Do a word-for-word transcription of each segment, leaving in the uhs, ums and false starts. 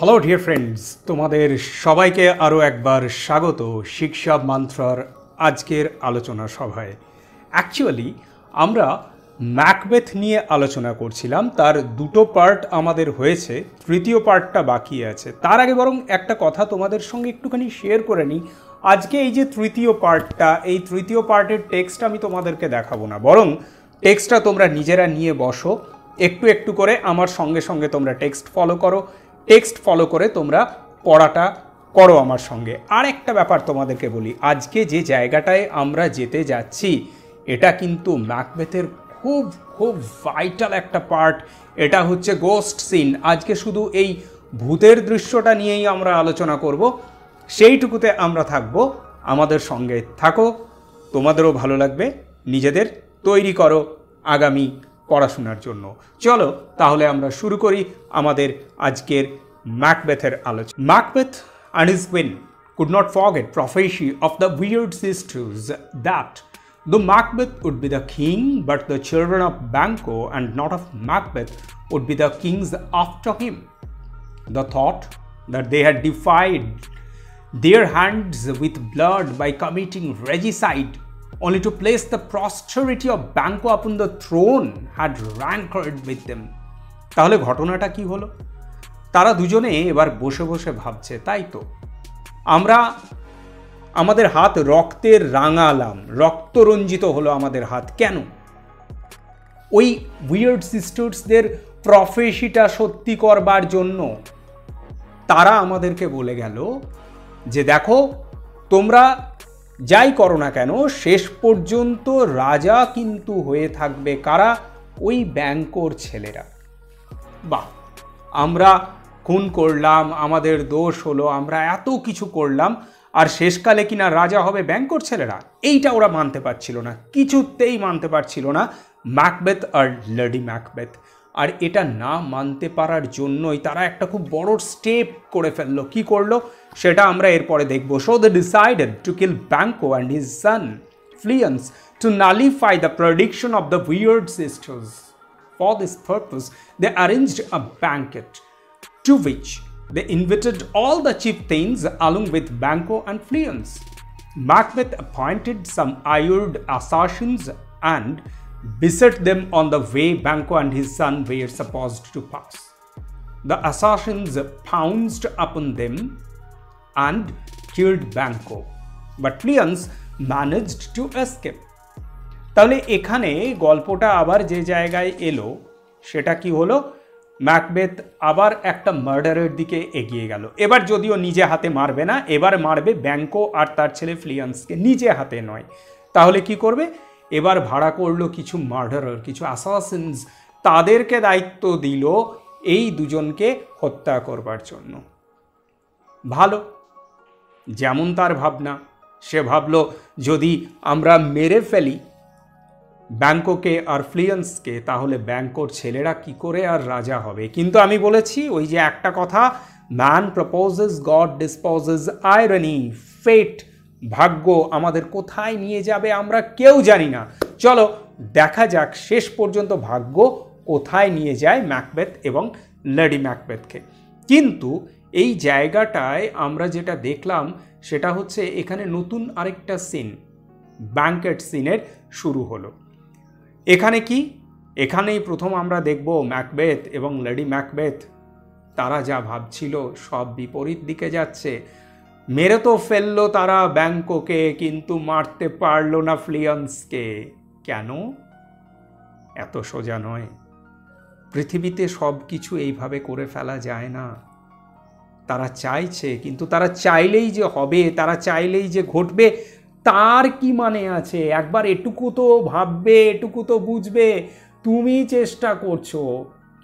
Hello dear friends, তোমাদের সবাইকে আরও একবার স্বাগত শিক্ষা মন্ত্রার আজকের আলোচনা সভায়। অ্যাকচুয়ালি আমরা ম্যাকবেথ নিয়ে আলোচনা করছিলাম, তার দুটো পার্ট আমাদের হয়েছে, তৃতীয় পার্টটা বাকি আছে। তার আগে বরং একটা কথা তোমাদের সঙ্গে একটুখানি শেয়ার করে নিই। আজকে এই যে তৃতীয় পার্টটা, এই তৃতীয় পার্টের টেক্সট আমি তোমাদেরকে দেখাবো না, বরং টেক্সটটা তোমরা নিজেরা নিয়ে বসো, একটু একটু করে আমার সঙ্গে সঙ্গে তোমরা টেক্সট ফলো করো, টেক্সট ফলো করে তোমরা পড়াটা করো আমার সঙ্গে। আর একটা ব্যাপার তোমাদেরকে বলি, আজকে যে জায়গাটায় আমরা যেতে যাচ্ছি এটা কিন্তু ম্যাকবেথের খুব খুব ভাইটাল একটা পার্ট, এটা হচ্ছে গোস্ট সিন। আজকে শুধু এই ভূতের দৃশ্যটা নিয়েই আমরা আলোচনা করব, সেইটুকুতে আমরা থাকব। আমাদের সঙ্গে থাকো, তোমাদেরও ভালো লাগবে, নিজেদের তৈরি করো আগামী পড়াশোনার জন্য। চলো তাহলে আমরা শুরু করি আমাদের আজকের ম্যাকবেথের আলোচনা। Macbeth and his queen could not forget prophecy of the weird sisters that though Macbeth would be the king, but the children of Banquo and not of Macbeth would be the kings after him. The thought that they had defied their hands with blood by committing regicide only to place the posterity of Banquo upon the throne had rancored with them. তাহলে ঘটনাটা কি হলো? তারা দুজনে এবার বসে বসে ভাবছে, তাই তো আমরা আমাদের হাত রক্তের রাঙালাম, রক্তরঞ্জিত হলো আমাদের হাত, কেন? ওই উইয়ার্ড সিস্টার্সদের প্রফেসিটা সত্যি করবার জন্য তারা আমাদেরকে বলে গেল যে দেখো, তোমরা যাই করো না কেন শেষ পর্যন্ত রাজা কিন্তু হয়ে থাকবে কারা? ওই ব্যাংকোর ছেলেরা। বাহ, আমরা খুন করলাম, আমাদের দোষ হলো, আমরা এত কিছু করলাম, আর শেষকালে কিনা রাজা হবে ব্যাংকোর ছেলেরা? এইটা ওরা মানতে পারছিল না, কিছুতেই মানতে পারছিল না ম্যাকবেথ আর লেডি ম্যাকবেথ। আর এটা না মানতে পারার জন্যই তারা একটা খুব বড় স্টেপ করে ফেললো। কি করলো সেটা আমরা এরপরে দেখবো। So they decided to kill Banquo and his son Fleance to nullify the prediction of the weird sisters. For this purpose they arranged a banquet to which they invited all the chieftains along with Banquo and Fleance. Macbeth appointed some hired assassins and beset them on the way Banquo and his son were supposed to pass. The assassins pounced upon them and killed Banquo, but Fleance managed to escape. তাহলে এখানে গল্পটা আবার যে জায়গায় এলো সেটা কি হলো? ম্যাকবেথ আবার একটা মার্ডারের দিকে এগিয়ে গেল। এবার যদিও নিজে হাতে মারবে না, এবার মারবে ব্যাংকো আর তার ছেলে ফ্লিয়ান্সকে, নিজে হাতে নয়। তাহলে কি করবে? এবার ভাড়া করলো কিছু মার্ডারার, কিছু অ্যাসাসিনস, তাদেরকে দায়িত্ব দিল এই দুজনকে হত্যা করবার জন্য। ভালো, যেমন তার ভাবনা, সে ভাবলো যদি আমরা মেরে ফেলি ব্যাংকোকে আর ফ্লিয়ান্সকে তাহলে ব্যাংকোর ছেলেরা কি করে আর রাজা হবে? কিন্তু আমি বলেছি ওই যে একটা কথা, man proposes, God disposes, irony, fate, ভাগ্য আমাদের কোথায় নিয়ে যাবে আমরা কেউ জানি না। চলো দেখা যাক শেষ পর্যন্ত ভাগ্য কোথায় নিয়ে যায় ম্যাকবেথ এবং লেডি ম্যাকবেথকে। কিন্তু এই জায়গাটায় আমরা যেটা দেখলাম সেটা হচ্ছে এখানে নতুন আরেকটা সিন, ব্যাংকেট সিনের শুরু হলো। এখানে কি? এখানেই প্রথম আমরা দেখব ম্যাকবেথ এবং লেডি ম্যাকবেথ তারা যা ভাবছিল সব বিপরীত দিকে যাচ্ছে। মেরে তো ফেললো তারা ব্যাংকোকে, কিন্তু মারতে পারলো না ফ্লিয়ান্সকে। কেন? এত সোজা নয়, পৃথিবীতে সব কিছু এইভাবে করে ফেলা যায় না। তারা চাইছে, কিন্তু তারা চাইলেই যে হবে, তারা চাইলেই যে ঘটবে তার কি মানে আছে? একবার এটুকু তো ভাববে, এটুকু তো বুঝবে। তুমি চেষ্টা করছো,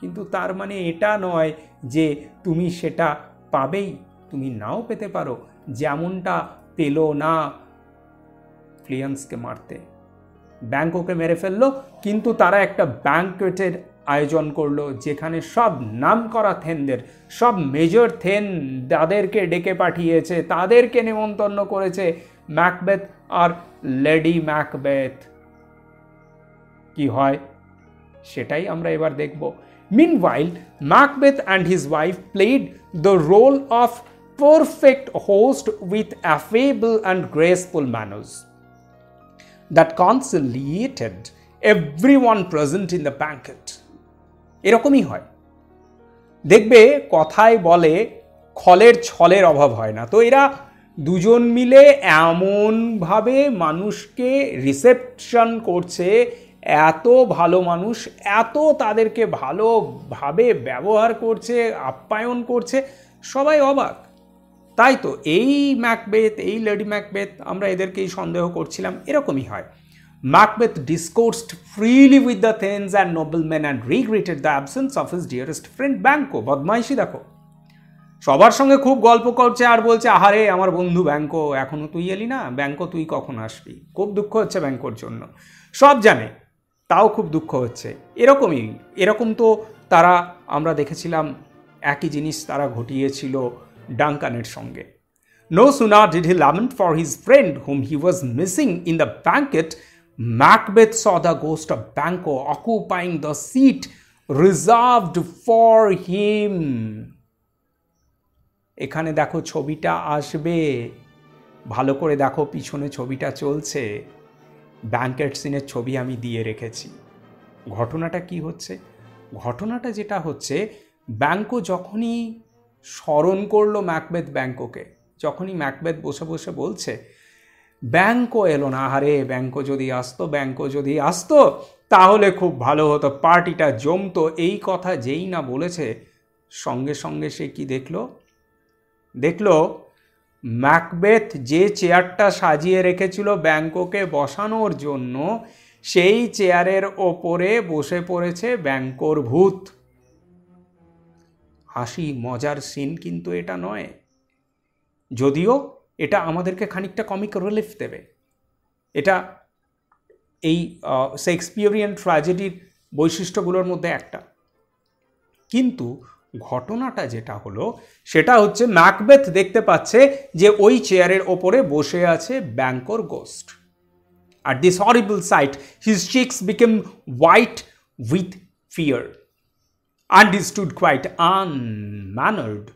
কিন্তু তার মানে এটা নয় যে তুমি সেটা পাবেই, তুমি নাও পেতে পারো। যেমনটা পেল না ফ্লিয়ান্সকে মারতে, ব্যাংকোকে মেরে ফেললো, কিন্তু তারা একটা ব্যাংকোয়েটের আয়োজন করলো যেখানে সব নাম করা থেনদের, সব মেজর থেন তাদেরকে ডেকে পাঠিয়েছে, তাদেরকে নেমন্তন্ন করেছে ম্যাকবেথ আর লেডি ম্যাকবেথ। কি হয় সেটাই আমরা এবার দেখব। Meanwhile, Macbeth and his wife played the role of perfect host with affable and graceful manners. That conciliated everyone present in the banquet. এরকমই হয়, দেখবে কথায় বলে খলের ছলের অভাব হয় না। তো এরা দুজন মিলে এমনভাবে মানুষকে রিসেপশন করছে, এত ভালো মানুষ, এত তাদেরকে ভালোভাবে ব্যবহার করছে, আপ্যায়ন করছে, সবাই অবাক। তাই তো এই ম্যাকবেথ, এই লেডি ম্যাকবেথ, আমরা এদেরকেই সন্দেহ করছিলাম, এরকমই হয়। Macbeth discoursed freely with the thanes and noblemen and regretted the absence of his dearest friend Banquo. বদমাইশি দেখো, সবার সঙ্গে খুব গল্প করছে আর বলছে, আহারে আমার বন্ধু ব্যাঙ্কো এখনো তুই এলি না, ব্যাঙ্কো তুই কখন আসবি, খুব দুঃখ হচ্ছে ব্যাঙ্কোর জন্য। সব জানে, তাও খুব দুঃখ হচ্ছে। এরকমই এরকম তো তারা, আমরা দেখেছিলাম একই জিনিস তারা ঘটিয়েছিল ডাঙ্কানের সঙ্গে। No sooner did he lament for his friend whom he was missing in the banquet, Macbeth saw the ghost of Banquo occupying the seat reserved for him. এখানে দেখো ছবিটা আসবে, ভালো করে দেখো পিছনে ছবিটা চলছে, ব্যাঙ্কেট সিনের ছবি আমি দিয়ে রেখেছি। ঘটনাটা কি হচ্ছে? ঘটনাটা যেটা হচ্ছে, ব্যাঙ্কো যখনই স্মরণ করলো ম্যাকবেথ ব্যাঙ্কোকে, যখনই ম্যাকবেথ বসে বসে বলছে ব্যাঙ্কো এলো না, আরে ব্যাঙ্কো যদি আসতো, ব্যাঙ্কো যদি আসতো তাহলে খুব ভালো হতো, পার্টিটা জমতো। এই কথা যেই না বলেছে, সঙ্গে সঙ্গে সে কি দেখলো? দেখলো ম্যাকবেথ যে চেয়ারটা সাজিয়ে রেখেছিল ব্যাঙ্কোকে বসানোর জন্য, সেই চেয়ারের ওপরে বসে পড়েছে ব্যাঙ্কোর ভূত। হাসি মজার সিন কিন্তু এটা নয়, যদিও এটা আমাদেরকে খানিকটা কমিক রিলিফ দেবে। এটা এই শেক্সপিয়ারিয়ান ট্র্যাজেডির বৈশিষ্ট্যগুলোর মধ্যে একটা। কিন্তু ঘটনাটা যেটা হলো সেটা হচ্ছে, ম্যাকবেথ দেখতে পাচ্ছে যে ওই চেয়ারের ওপরে বসে আছে ব্যাঙ্কোর ghost. At this horrible sight, his cheeks became white with fear, and he stood quite unmannered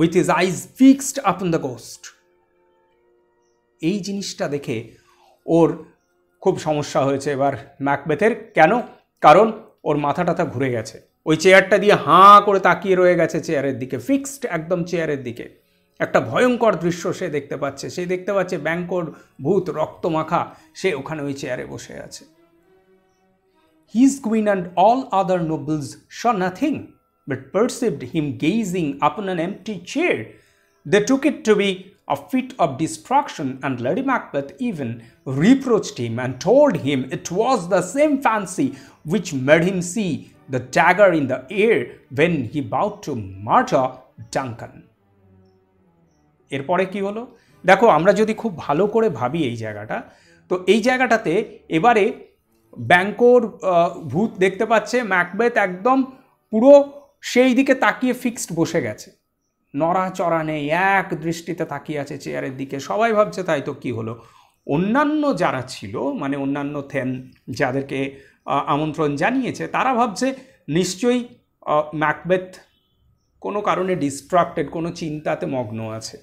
with his eyes fixed upon the ghost. এই জিনিসটা দেখে ওর খুব সমস্যা হয়েছে এবার ম্যাকবেথের। কেন? কারণ ওর মাথাটাটা ঘুরে গেছে, ওই চেয়ারটা দিয়ে হাঁ করে তাকিয়ে রয়ে গেছে চেয়ারের দিকে, ফিক্সড একদম চেয়ারের দিকে। একটা ভয়ঙ্কর দৃশ্য সে দেখতে পাচ্ছে, সে দেখতে পাচ্ছে ব্যাঙ্কোর ভূত রক্ত মাখা, সে ওখানে ওই চেয়ারে বসে আছে। His queen and all other nobles saw nothing, but perceived him gazing upon an empty chair. They took it to be a fit of distraction, and Lady Macbeth even reproached him and told him it was the same fancy which made him see the dagger in the air when he vowed to murder Duncan. এরপরে কি হলো দেখো, আমরা যদি খুব ভালো করে ভাবি এই জায়গাটা, তো এই জায়গাটাতে এবারে ব্যাঙ্কোর ভূত দেখতে পাচ্ছে ম্যাকবেথ একদম পুরো সেই দিকে তাকিয়ে ফিক্সড বসে গেছে, নড়াচড়া নেই, এক দৃষ্টিতে তাকিয়ে আছে চেয়ারের দিকে। সবাই ভাবছে তাই তো কি হলো, অন্যান্য যারা ছিল, মানে অন্যান্য থেন যাদেরকে আমন্ত্রণ জানিয়েছে, তারা ভাবছে নিশ্চয়ই ম্যাকবেথ কোনো কারণে ডিস্ট্রাক্টেড, কোনো চিন্তাতে মগ্ন আছে।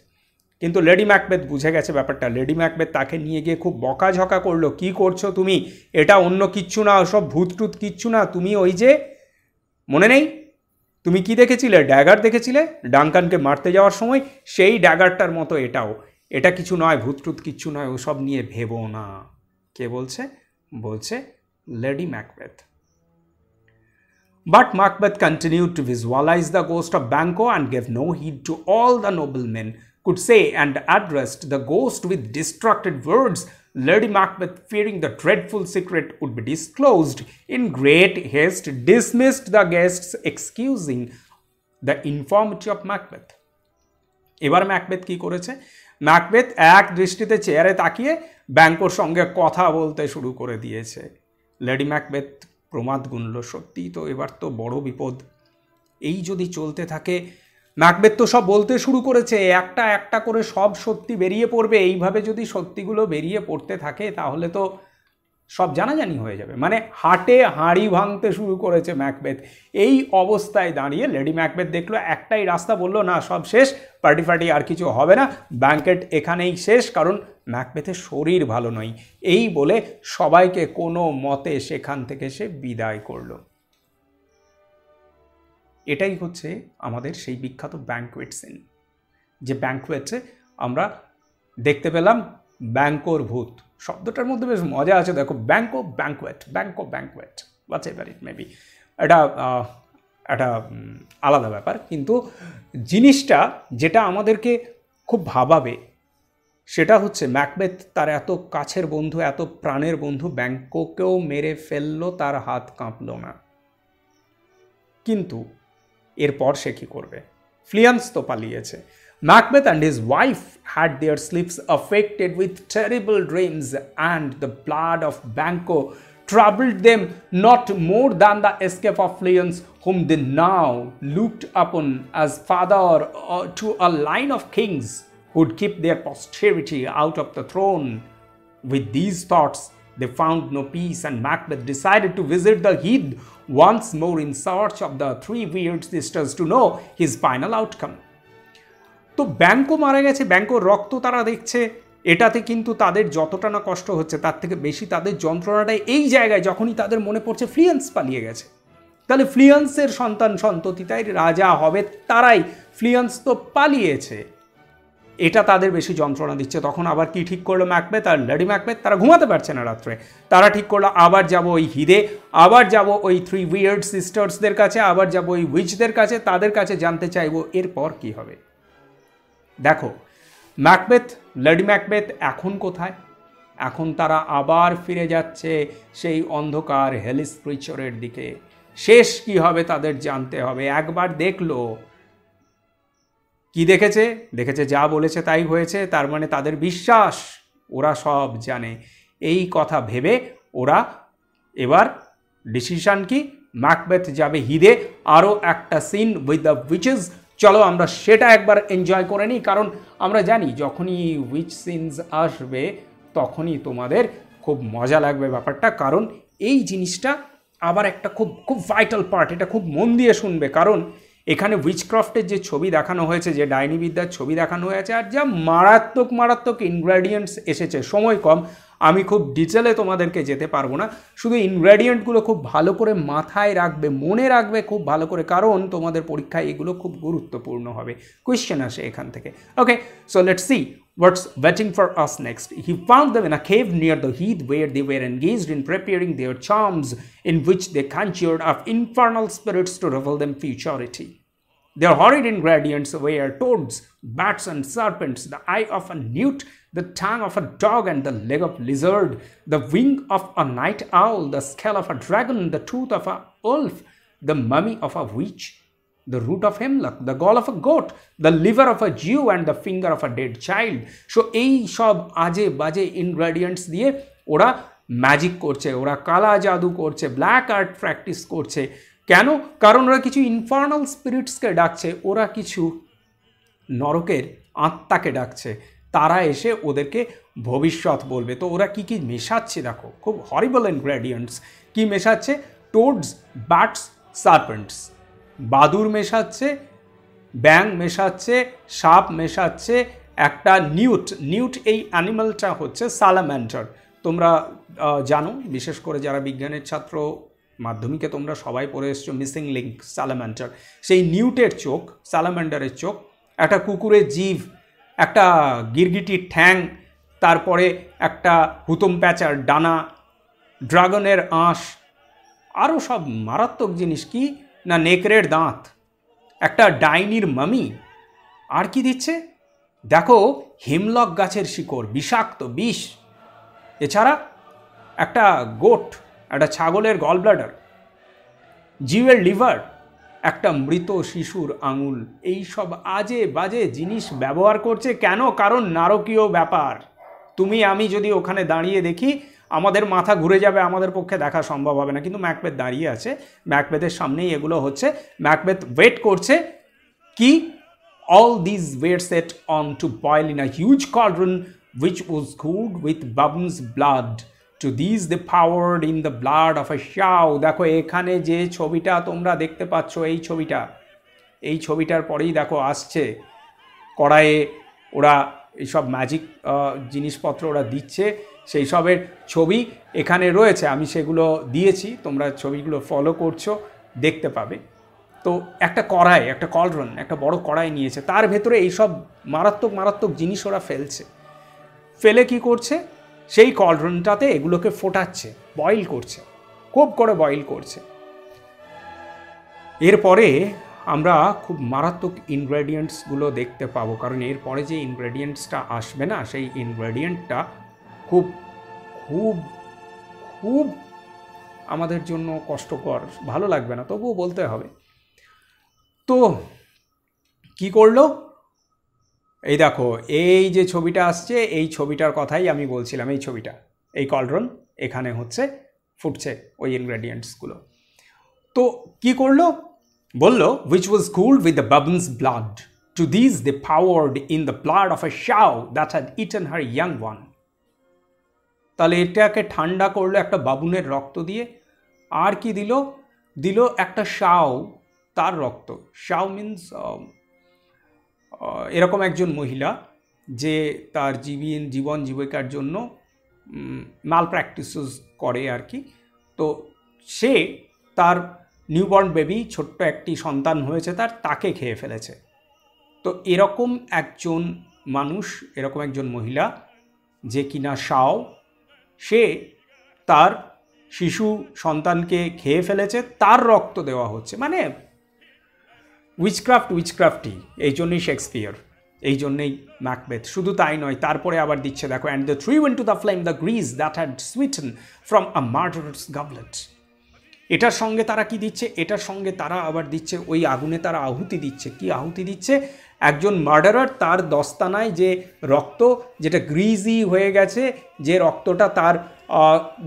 কিন্তু লেডি ম্যাকবেথ বুঝে গেছে ব্যাপারটা। লেডি ম্যাকবেথ তাকে নিয়ে গিয়ে খুব বকাঝকা করলো, কি করছো তুমি, এটা অন্য কিচ্ছু না, সব ভূতটুত কিচ্ছু না, তুমি ওই যে মনে নেই তুমি কি দেখেছিলে, ড্যাগার দেখেছিলে ডাঙ্কানকে মারতে যাওয়ার সময়, সেই ড্যাগারটার মতো এটাও, এটা কিছু নয়, ভূতটুত কিচ্ছু নয়, ওসব নিয়ে ভেবো না। কে বলছে? বলছে Lady Macbeth. But Macbeth continued to visualize the ghost of Banquo and gave no heed to all the noblemen could say and addressed the ghost with distracted words. Lady Macbeth, fearing the dreadful secret would be disclosed, in great haste dismissed the guests, excusing the infirmity of Macbeth. এবার Macbeth কি করেছে? Macbeth এক দৃষ্টিতে চেয়ারে তাকিয়ে ব্যাঙ্কোর সঙ্গে কথা বলতে শুরু করে দিয়েছে। লেডি ম্যাকবেথ প্রমাদ গুনল, সত্যিই তো এবার তো বড় বিপদ, এই যদি চলতে থাকে। ম্যাকবেথ তো সব বলতে শুরু করেছে, একটা একটা করে সব সত্যি বেরিয়ে পড়বে, এইভাবে যদি সত্যিগুলো বেরিয়ে পড়তে থাকে তাহলে তো সব জানাজানি হয়ে যাবে। মানে হাটে হাঁড়ি ভাঙতে শুরু করেছে ম্যাকবেথ। এই অবস্থায় দাঁড়িয়ে লেডি ম্যাকবেথ দেখলো একটাই রাস্তা, বললো না সব শেষ, পার্টি ফার্টি আর কিছু হবে না, ব্যাঙ্কেট এখানেই শেষ, কারণ ম্যাকবেথের শরীর ভালো নয়। এই বলে সবাইকে কোনো মতে সেখান থেকে সে বিদায় করলো। এটাই হচ্ছে আমাদের সেই বিখ্যাত ব্যাঙ্কুয়েট সিন, যে ব্যাঙ্কুয়েটে আমরা দেখতে পেলাম ব্যাঙ্কোর ভূত। শব্দটার মধ্যে বেশ মজা আছে, দেখো Banquo banquet, Banquo banquet, whatsoever it may be, এটা একটা আলাদা ব্যাপার। কিন্তু জিনিসটা যেটা আমাদেরকে খুব ভাবাবে সেটা হচ্ছে ম্যাকবেথ তার এত কাছের বন্ধু, এত প্রাণের বন্ধু ব্যাঙ্কোকেও মেরে ফেললো, তার হাত কাঁপল না। কিন্তু এরপর সে কী করবে? ফ্লিয়ান্স তো পালিয়েছে। Macbeth and his wife had their sleeps affected with terrible dreams, and the blood of Banquo troubled them not more than the escape of Fleance, whom they now looked upon as father to a line of kings who would keep their posterity out of the throne. With these thoughts, they found no peace, and Macbeth decided to visit the heath once more in search of the three weird sisters to know his final outcome. তো ব্যাঙ্কো মারা গেছে, ব্যাঙ্কোর রক্ত তারা দেখছে, এটাতে কিন্তু তাদের যতটা না কষ্ট হচ্ছে তার থেকে বেশি তাদের যন্ত্রণাটাই এই জায়গায় যখনই তাদের মনে পড়ছে ফ্লিয়ান্স পালিয়ে গেছে। তাহলে ফ্লিয়ান্সের সন্তান সন্ততি তাই রাজা হবে তারাই, ফ্লিয়ান্স তো পালিয়েছে, এটা তাদের বেশি যন্ত্রণা দিচ্ছে। তখন আবার কি ঠিক করলো ম্যাকবেথ আর লেডি ম্যাকবেথ? তারা ঘুমাতে পারছে না রাত্রে, তারা ঠিক করলো আবার যাব ওই হিদে, আবার যাব ওই থ্রি উইয়ার্ড সিস্টার্সদের কাছে, আবার যাব ওই উইচদের কাছে, তাদের কাছে জানতে চাইবো এরপর কী হবে। দেখো ম্যাকবেথ, লেডি ম্যাকবেথ এখন কোথায়? এখন তারা আবার ফিরে যাচ্ছে সেই অন্ধকার হেলিস প্রিচরের দিকে। শেষ কি হবে তাদের জানতে হবে। একবার দেখলো, কি দেখেছে? দেখেছে যা বলেছে তাই হয়েছে, তার মানে তাদের বিশ্বাস ওরা সব জানে। এই কথা ভেবে ওরা এবার ডিসিশন কি, ম্যাকবেথ যাবে হিদে, আরও একটা সিন উইথ দ্য উইচেস। চলো আমরা সেটা একবার এনজয় করে নিই, কারণ আমরা জানি যখনই উইচ সিনস আসবে তখনই তোমাদের খুব মজা লাগবে ব্যাপারটা। কারণ এই জিনিসটা আবার একটা খুব খুব ভাইটাল পার্ট, এটা খুব মন দিয়ে শুনবে। কারণ এখানে উইচক্রাফ্টের যে ছবি দেখানো হয়েছে, যে ডাইনিবিদ্যার ছবি দেখানো হয়েছে, আর যা মারাত্মক মারাত্মক ইনগ্রেডিয়েন্টস এসেছে, সময় কম আমি খুব ডিটেলে তোমাদেরকে যেতে পারবো না, শুধু ইনগ্রেডিয়েন্টগুলো খুব ভালো করে মাথায় রাখবে, মনে রাখবে খুব ভালো করে, কারণ তোমাদের পরীক্ষায় এগুলো খুব গুরুত্বপূর্ণ হবে, কোয়েশ্চেন আসে এখান থেকে। Okay, so let's see what's waiting for us next. He found them in a cave near the heath where they were engaged in preparing their charms, in which they conjured up infernal spirits to reveal them futurity. Their horrid ingredients were toads, bats and serpents, the eye of a newt, the tongue of a dog and the leg of lizard, the wing of a night owl, the skull of a dragon, the tooth of a wolf, the mummy of a witch, the root of hemlock, the gall of a goat, the liver of a Jew and the finger of a dead child. So, ei shob aje baje ingredients diye ora magic korche, ora kala jadu korche, black art practice korche. Keno karon ora kichu infernal spirits ke dakche, ora kichu noroker atta ke dakche. তারা এসে ওদেরকে ভবিষ্যৎ বলবে। তো ওরা কি কি মেশাচ্ছে দেখো, খুব হরিবল ইনগ্রেডিয়েন্টস। কি মেশাচ্ছে? টোডস, ব্যাটস, সার্পেন্টস, বাদুর মেশাচ্ছে, ব্যাং মেশাচ্ছে, সাপ মেশাচ্ছে, একটা নিউট। নিউট এই অ্যানিমালটা হচ্ছে স্যালামান্ডার। তোমরা জানো, বিশেষ করে যারা বিজ্ঞানের ছাত্র, মাধ্যমিকে তোমরা সবাই পড়ে এসছো মিসিং লিঙ্ক, স্যালামান্ডার। সেই নিউটের চোখ, স্যালামান্ডারের চোখ, একটা কুকুরের জিভ, একটা গিরগিটির ঠ্যাং, তারপরে একটা হুতম প্যাঁচার ডানা, ড্রাগনের আঁশ, আরও সব মারাত্মক জিনিস। কি না, নেকড়ের দাঁত, একটা ডাইনির মামি, আর কি দিচ্ছে দেখো, হিমলক গাছের শিকড়, বিষাক্ত বিষ, এছাড়া একটা গোট, একটা ছাগলের গলব্লাডার, জিউয়ের লিভার, একটা মৃত শিশুর আঙুল। এই সব আজে বাজে জিনিস ব্যবহার করছে। কেন? কারণ নারকীয় ব্যাপার। তুমি আমি যদি ওখানে দাঁড়িয়ে দেখি আমাদের মাথা ঘুরে যাবে, আমাদের পক্ষে দেখা সম্ভব হবে না। কিন্তু ম্যাকবেথ দাঁড়িয়ে আছে, ম্যাকবেথের সামনেই এগুলো হচ্ছে, ম্যাকবেথ ওয়েট করছে কি, all these were set on to boil in a huge cauldron which was cooled with Bubn's blood. To these they powered in the blood of a sow. দেখো এখানে যে ছবিটা তোমরা দেখতে পাচ্ছ, এই ছবিটা, এই ছবিটার পরেই দেখো আসছে কড়াইয়ে ওরা এইসব ম্যাজিক জিনিসপত্র ওরা দিচ্ছে, সেই সবের ছবি এখানে রয়েছে। আমি সেগুলো দিয়েছি, তোমরা ছবিগুলো ফলো করছো, দেখতে পাবে। তো একটা কড়াই, একটা কলরন, একটা বড় কড়াই নিয়েছে, তার ভেতরে এইসব মারাত্মক মারাত্মক জিনিস ওরা ফেলছে। ফেলে কি করছে, সেই কলরনটাতে এগুলোকে ফোটাচ্ছে, বয়েল করছে, খুব করে বয়েল করছে। এরপরে আমরা খুব মারাত্মক ইনগ্রেডিয়েন্টসগুলো দেখতে পাবো, কারণ এরপরে যে ইনগ্রেডিয়েন্টসটা আসবে না, সেই ইনগ্রেডিয়েন্টটা খুব খুব খুব আমাদের জন্য কষ্টকর, ভালো লাগবে না, তবুও বলতে হবে। তো কি করলো, এই দেখো এই যে ছবিটা আসছে, এই ছবিটার কথাই আমি বলছিলাম। এই ছবিটা, এই কলরন, এখানে হচ্ছে ফুটছে ওই ইনগ্রেডিয়েন্টসগুলো। তো কি করলো, বললো which was cooled with the babin's blood, to these they powered in the blood of a sow that had eaten her young one. তাহলে এটাকে ঠান্ডা করলো একটা বাবুনের রক্ত দিয়ে, আর কি দিল, দিল একটা শাও, তার রক্ত। শাও মিনস এরকম একজন মহিলা যে তার জীবন জীবন জীবিকার জন্য মাল প্র্যাকটিসেস করে আর কি। তো সে তার নিউবর্ন বেবি, ছোট্ট একটি সন্তান হয়েছে তার, তাকে খেয়ে ফেলেছে। তো এরকম একজন মানুষ, এরকম একজন মহিলা যে কিনা শাও, সে তার শিশু সন্তানকে খেয়ে ফেলেছে, তার রক্ত দেওয়া হচ্ছে। মানে উইচক্রাফ্ট, উইচক্রাফ্টই, এই জন্যই শেক্সপিয়ার, এই জন্যই ম্যাকবেথ। শুধু তাই নয়, তারপরে আবার দিচ্ছে দেখো, and the three went to the flame the grease that had sweaten from a murderer's goblet. এটার সঙ্গে তারা কি দিচ্ছে, এটার সঙ্গে তারা আবার দিচ্ছে ওই আগুনে, তারা আহুতি দিচ্ছে। কি আহুতি দিচ্ছে, একজন মার্ডারার তার দস্তানায় যে রক্ত, যেটা গ্রিজি হয়ে গেছে, যে রক্তটা তার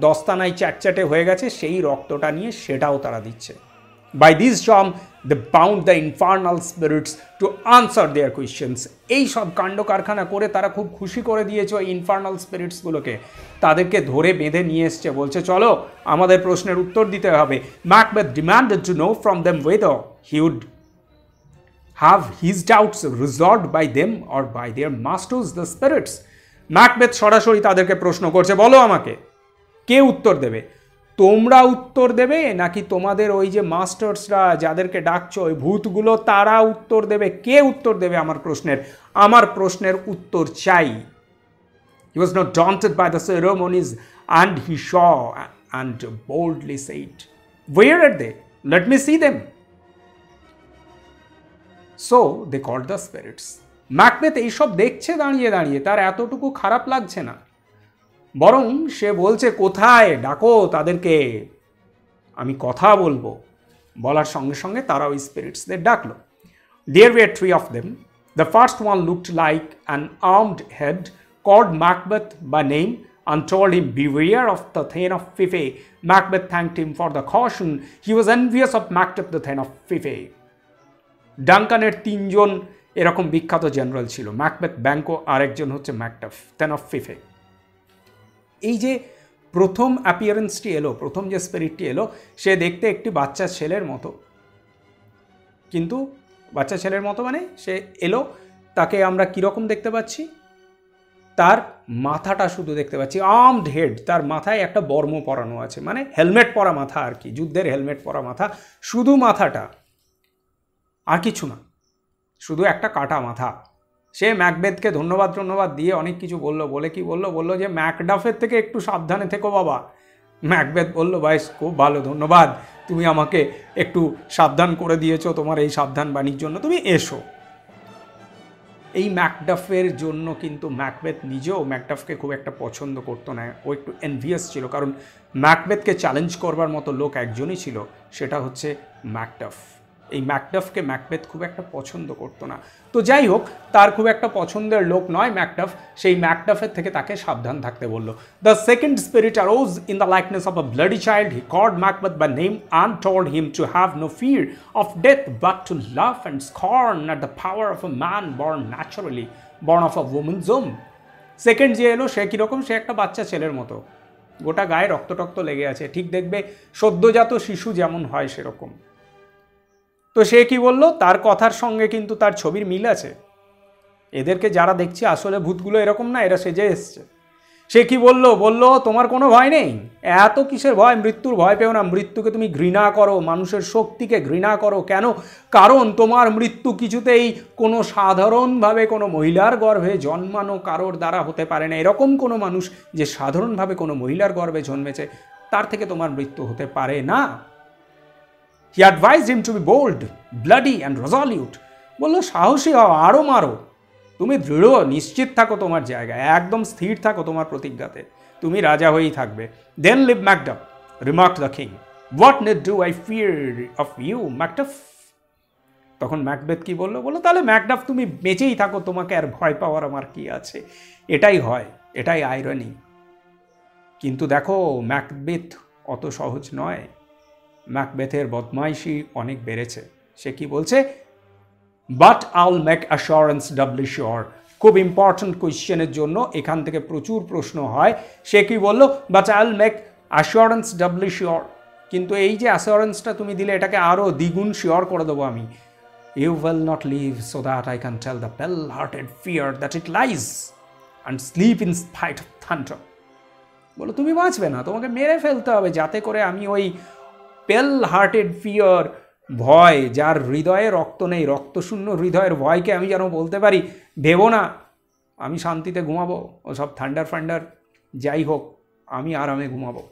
দস্তানায় চ্যাটচ্যাটে হয়ে গেছে, সেই রক্তটা নিয়ে সেটাও তারা দিচ্ছে। By this charm the bound the infernal spirits to answer their questions. এই সব কাণ্ড কারখানা করে তারা খুব খুশি করে দিয়েছে ওই ইনফার্নাল স্পিরিটসগুলোকে, তাদেরকে ধরে বেঁধে নিয়ে এসছে, বলছে চলো আমাদের প্রশ্নের উত্তর দিতে হবে। Macbeth demanded to know from them whether he would have his doubts resolved by them or by their masters the spirits. Macbeth সরাসরি তাদেরকে প্রশ্ন করছে, বলো আমাকে কে উত্তর দেবে, তোমরা উত্তর দেবে নাকি তোমাদের ওই যে মাস্টার্সরা যাদেরকে ডাকছো, ওই ভূতগুলো, তারা উত্তর দেবে? কে উত্তর দেবে আমার প্রশ্নের, আমার প্রশ্নের উত্তর চাই। He was not daunted by the ceremonies and he saw and boldly said, where are they? Let me see them. So they called the spirits. Macbeth এইসব দেখছে দাঁড়িয়ে দাঁড়িয়ে, তার এতটুকু খারাপ লাগছে না, বরং সে বলছে কোথায়, ডাকো তাদেরকে, আমি কথা বলবো। বলার সঙ্গে সঙ্গে তারা ওই স্পিরিটসদের ডাকলো। There were three of them. The first one looked like an armed head, called Macbeth by name and told him, beware of the Thane of Fife. Macbeth thanked him for the caution. He was envious of Macduff the Thane of Fife. ডাঙ্কানের তিনজন এরকম বিখ্যাত general ছিল, Macbeth, ব্যাঙ্কো, আর একজন হচ্ছে Macduff, thane of ফিফে। এই যে প্রথম অ্যাপিয়ারেন্সটি এলো, প্রথম যে স্পিরিটটি এলো, সে দেখতে একটি বাচ্চা ছেলের মতো, কিন্তু বাচ্চা ছেলের মতো মানে সে এলো, তাকে আমরা কীরকম দেখতে পাচ্ছি, তার মাথাটা শুধু দেখতে পাচ্ছি, আর্মড হেড, তার মাথায় একটা বর্ম পরানো আছে, মানে হেলমেট পরা মাথা আর কি, যুদ্ধের হেলমেট পরা মাথা, শুধু মাথাটা, আর কিছু না, শুধু একটা কাটা মাথা। সে ম্যাকবেথকে ধন্যবাদ ধন্যবাদ দিয়ে অনেক কিছু বলল, বলে কি বলল, বলল যে ম্যাকডাফের থেকে একটু সাবধানে থেকো বাবা। ম্যাকবেথ বলল, ভাই খুব ভালো, ধন্যবাদ, তুমি আমাকে একটু সাবধান করে দিয়েছো, তোমার এই সাবধান বাণীর জন্য তুমি এসো। এই ম্যাকডাফের জন্য কিন্তু ম্যাকবেথ নিজেও ম্যাকডাফকে খুব একটা পছন্দ করতো না, ও একটু এনভিয়াস ছিল, কারণ ম্যাকবেথকে চ্যালেঞ্জ করবার মতো লোক একজনই ছিল, সেটা হচ্ছে ম্যাকডাফ। এই ম্যাকডাফকে ম্যাকবেথ খুব একটা পছন্দ করতো না। তো যাই হোক, তার খুব একটা পছন্দের লোক নয় ম্যাকডাফ, সেই ম্যাকডাফের থেকে তাকে সাবধান থাকতে বলল। The second spirit arose in the likeness of a bloody child. He called Macbeth by name and told him to have no fear of death but to laugh and scorn at the power of a man born naturally, born of a woman's womb. Second যে এলো সে কীরকম, সে একটা বাচ্চা ছেলের মতো, গোটা গায়ে রক্ত টক্ত লেগে আছে, ঠিক দেখবে সদ্যজাত শিশু যেমন হয় সেরকম। তো সে কি বলল, তার কথার সঙ্গে কিন্তু তার ছবির মিল আছে। এদেরকে যারা দেখছে আসলে ভূতগুলো এরকম না, এরা সেজে এসছে। সে কি বলল, বলল তোমার কোনো ভয় নেই? এত কিসের ভয়? মৃত্যুর ভয় পেও না, মৃত্যুকে তুমি ঘৃণা করো, মানুষের শক্তিকে ঘৃণা করো। কেন? কারণ তোমার মৃত্যু কিছুতেই কোনো সাধারণভাবে কোনো মহিলার গর্ভে জন্মানো কারোর দ্বারা হতে পারে না। এরকম কোনো মানুষ যে সাধারণভাবে কোনো মহিলার গর্ভে জন্মেছে তার থেকে তোমার মৃত্যু হতে পারে না। He advised him to be bold, bloody and resolute. বললো সাহসী হও, আরও মারো, তুমি দৃঢ়, নিশ্চিত থাকো তোমার জায়গায়, একদম স্থির থাকো তোমার প্রতিজ্ঞাতে, তুমি রাজা হয়েই থাকবে। Then live Macduff, remark the king, what need do I fear of you Macduff. তখন ম্যাকবেথ কি বললো, বললো তাহলে ম্যাকডাফ তুমি বেঁচেই থাকো, তোমাকে আর ভয় পাওয়ার আমার কি আছে। এটাই হয়, এটাই আইরনি। কিন্তু দেখো ম্যাকবেথ অত সহজ নয়, ম্যাকবেথের বদমাইশি অনেক বেড়েছে। সে কি বলছে, but I'll make assurance doubly sure, খুব ইম্পর্ট্যান্ট কোয়েশ্চেনের জন্য এখান থেকে প্রচুর প্রশ্ন হয়। সে কি বললো, but I'll make assurance doubly sure, কিন্তু এই যে অ্যাসিওরেন্সটা তুমি দিলে এটাকে আরও দ্বিগুণ শিওর করে দেবো আমি। You will not leave so that I can tell the pale-hearted fear that it lies and sleep in spite of thunder. বলো তুমি বাঁচবে না, তোমাকে মেরে ফেলতে হবে যাতে করে আমি ওই pale-hearted fear, ভয়, যার হৃদয়ে রক্ত নেই, রক্তশূন্য হৃদয়ের ভয়কে আমি যেন বলতে পারি ভেবো না আমি শান্তিতে ঘুমাবো, ও সব থান্ডার ফান্ডার যাই হোক আমি আরামে ঘুমাবো।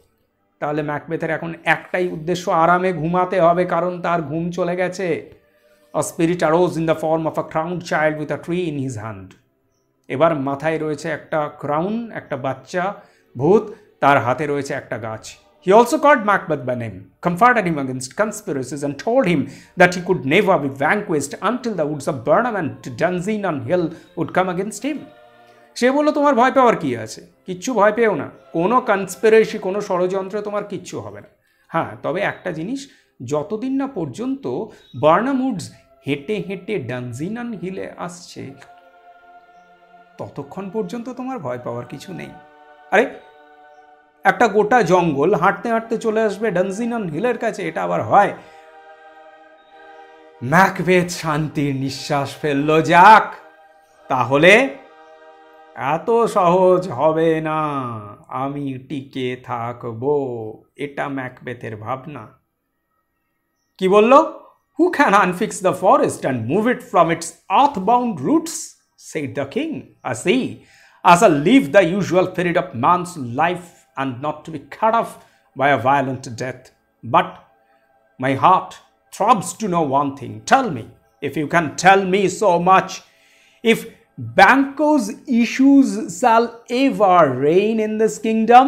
তাহলে ম্যাকবেথের এখন একটাই উদ্দেশ্য, আরামে ঘুমাতে হবে, কারণ তার ঘুম চলে গেছে। A spirit arose in the form of a crowned child with a tree in his hand. এবার মাথায় রয়েছে একটা ক্রাউন, একটা বাচ্চা ভূত, তার হাতে রয়েছে একটা গাছ। He also called Macbeth by name, comforted him against conspiracies, and told him that he could never be vanquished until the woods of Birnam and Dunsinane hill would come against him. সে বললো তোমার ভয় পাওয়ার কী আছে, কিচ্ছু ভয় পেও না, কোনো conspiracy, কোনো ষড়যন্ত্রে তোমার কিচ্ছু হবে না। হ্যাঁ, তবে একটা জিনিস, যতদিন না পর্যন্ত বার্নাম উডস হেঁটে হেঁটে ডানসিনান হিলে আসছে ততক্ষণ পর্যন্ত তোমার ভয় পাওয়ার কিছু নেই। আরে একটা গোটা জঙ্গল হাঁটতে হাঁটতে চলে আসবে ডানসিনান হিলের কাছে, এটা আবার হয়? ম্যাকবেথ শান্তির নিঃশ্বাস ফেলল, যাক তাহলে এত সহজ হবে না, আমি টিকে থাকবো, এটা ম্যাকবেথের ভাবনা। কি বলল, who can unfix the forest and move it from its earthbound roots, said the king, I see us a live the usual period of months life and not to be cut off by a violent death. But my heart throbs to know one thing. Tell me, if you can tell me so much, if Banquo's issues shall ever reign in this kingdom.